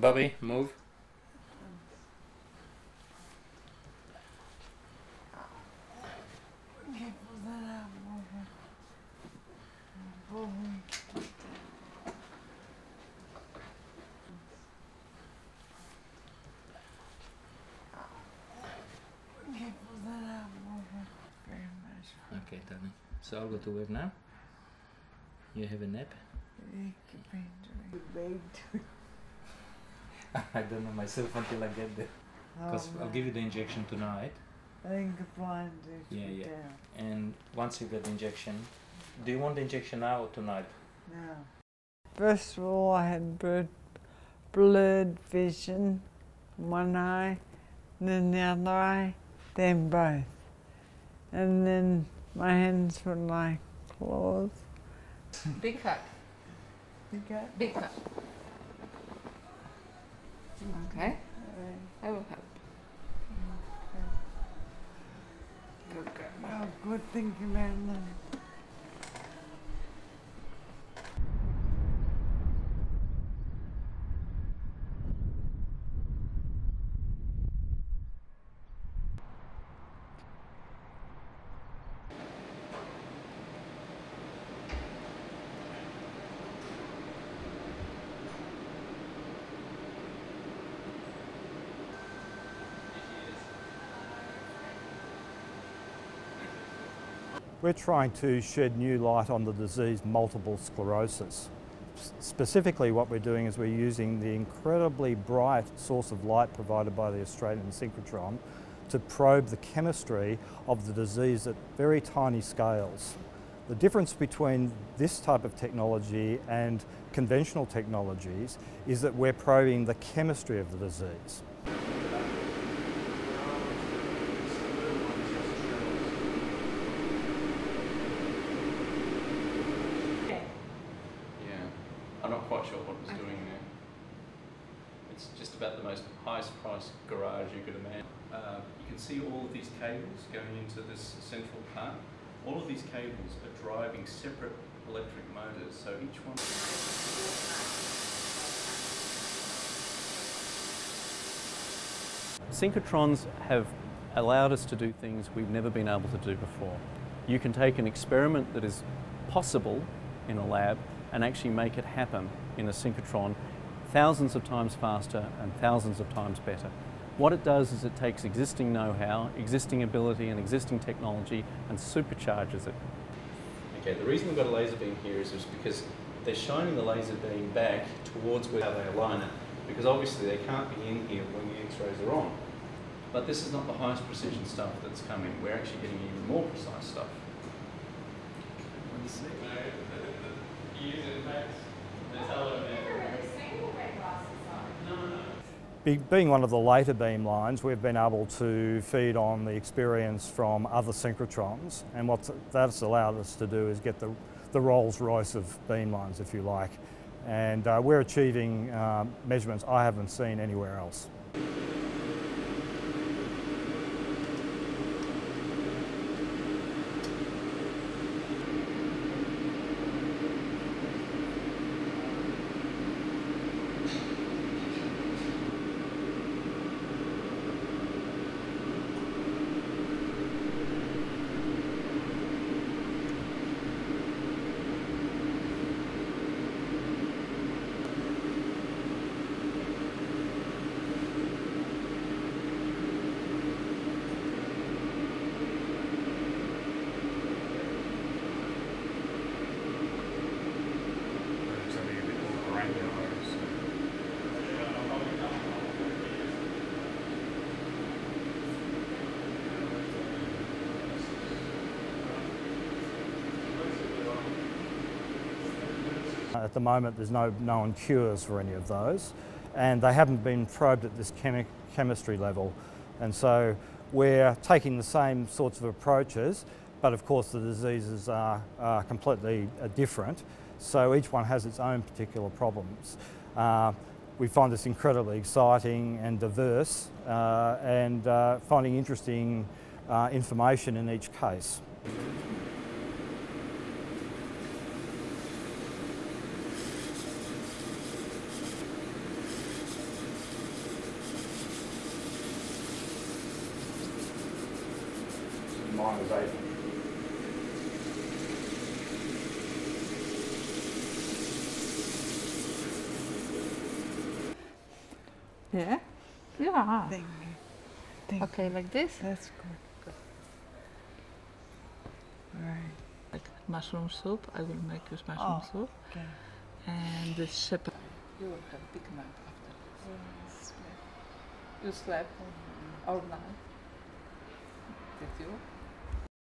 Bubby, move. Okay, darling. So I'll go to work now. You have a nap. I don't know myself until I get there. Because I'll give you the injection tonight. I think the blind is down. And once you get the injection, do you want the injection now or tonight? No. First of all, I had blurred vision, one eye, then the other eye, then both. And then my hands were like claws. Big hug. Big hug? Big hug. Okay. I will help. Good girl. Oh, good thinking, man. We're trying to shed new light on the disease multiple sclerosis. Specifically, what we're doing is we're using the incredibly bright source of light provided by the Australian Synchrotron to probe the chemistry of the disease at very tiny scales. The difference between this type of technology and conventional technologies is that we're probing the chemistry of the disease. I'm not quite sure what it was doing there. It's just about the most highest priced garage you could imagine. You can see all of these cables going into this central part. All of these cables are driving separate electric motors, so each one... Synchrotrons have allowed us to do things we've never been able to do before. You can take an experiment that is possible in a lab and actually make it happen in a synchrotron thousands of times faster and thousands of times better. What it does is it takes existing know-how, existing ability and existing technology and supercharges it. Okay, the reason we've got a laser beam here is just because they're shining the laser beam back towards where they align it, because obviously they can't be in here when the x-rays are on. But this is not the highest precision stuff that's coming. We're actually getting even more precise stuff. One second. Being one of the later beam lines, we've been able to feed on the experience from other synchrotrons, and what that's allowed us to do is get the Rolls-Royce of beam lines, if you like, and we're achieving measurements I haven't seen anywhere else. At the moment, there's no known cures for any of those, and they haven't been probed at this chemistry level. And so we're taking the same sorts of approaches, but of course the diseases are completely different, so each one has its own particular problems. We find this incredibly exciting and diverse, and finding interesting information in each case. -8. Yeah? Yeah. Thank you. Okay, like this? That's good. All right. Like mushroom soup. I will make this mushroom soup. Okay. And the shepherd. You will have big nap after this. Mm. Sleep. You slept all night. Did you?